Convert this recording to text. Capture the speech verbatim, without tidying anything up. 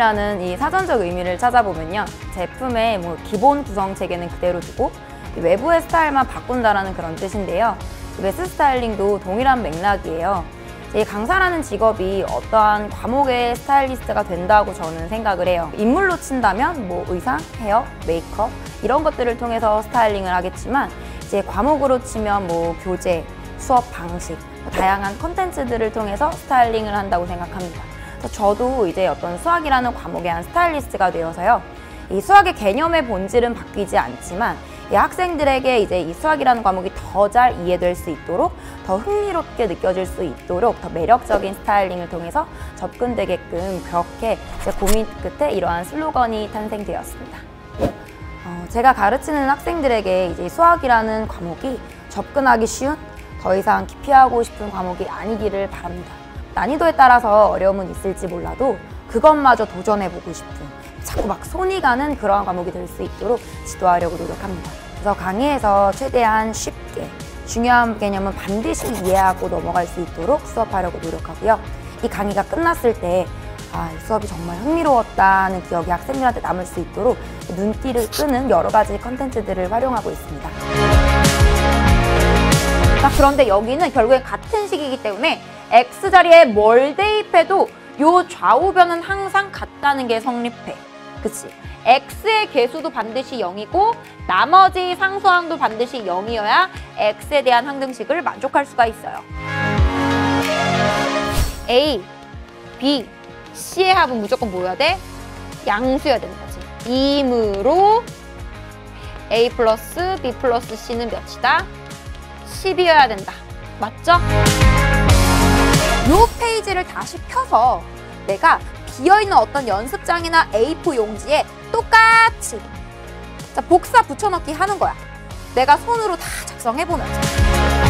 제품이라는 이 사전적 의미를 찾아보면요, 제품의 뭐 기본 구성 체계는 그대로 두고 외부의 스타일만 바꾼다라는 그런 뜻인데요, 메스 스타일링도 동일한 맥락이에요. 제 강사라는 직업이 어떠한 과목의 스타일리스트가 된다고 저는 생각을 해요. 인물로 친다면 뭐 의상, 헤어, 메이크업 이런 것들을 통해서 스타일링을 하겠지만, 이제 과목으로 치면 뭐 교재, 수업 방식, 다양한 콘텐츠들을 통해서 스타일링을 한다고 생각합니다. 그래서 저도 이제 어떤 수학이라는 과목의 한 스타일리스트가 되어서요, 이 수학의 개념의 본질은 바뀌지 않지만 이 학생들에게 이제 이 수학이라는 과목이 더 잘 이해될 수 있도록, 더 흥미롭게 느껴질 수 있도록 더 매력적인 스타일링을 통해서 접근되게끔 그렇게 제 고민 끝에 이러한 슬로건이 탄생되었습니다. 어, 제가 가르치는 학생들에게 이제 수학이라는 과목이 접근하기 쉬운, 더 이상 기피하고 싶은 과목이 아니기를 바랍니다. 난이도에 따라서 어려움은 있을지 몰라도 그것마저 도전해보고 싶은, 자꾸 막 손이 가는 그러한 과목이 될 수 있도록 지도하려고 노력합니다. 그래서 강의에서 최대한 쉽게 중요한 개념은 반드시 이해하고 넘어갈 수 있도록 수업하려고 노력하고요, 이 강의가 끝났을 때 아, 이 수업이 정말 흥미로웠다는 기억이 학생들한테 남을 수 있도록 눈길을 끄는 여러 가지 컨텐츠들을 활용하고 있습니다. 자, 그런데 여기는 결국엔 같은 식이기 때문에 X자리에 뭘 대입해도 요 좌우변은 항상 같다는 게 성립해. 그치? X의 개수도 반드시 영이고 나머지 상수항도 반드시 영이어야 X에 대한 항등식을 만족할 수가 있어요. A, B, C의 합은 무조건 뭐여야 돼? 양수여야 되는 거지. 이므로 A 플러스 B 플러스 C는 몇이다? 십이어야 된다. 맞죠? 요 페이지를 다시 펴서 내가 비어있는 어떤 연습장이나 에이 사 용지에 똑같이 자, 복사 붙여넣기 하는 거야. 내가 손으로 다 작성해보면서.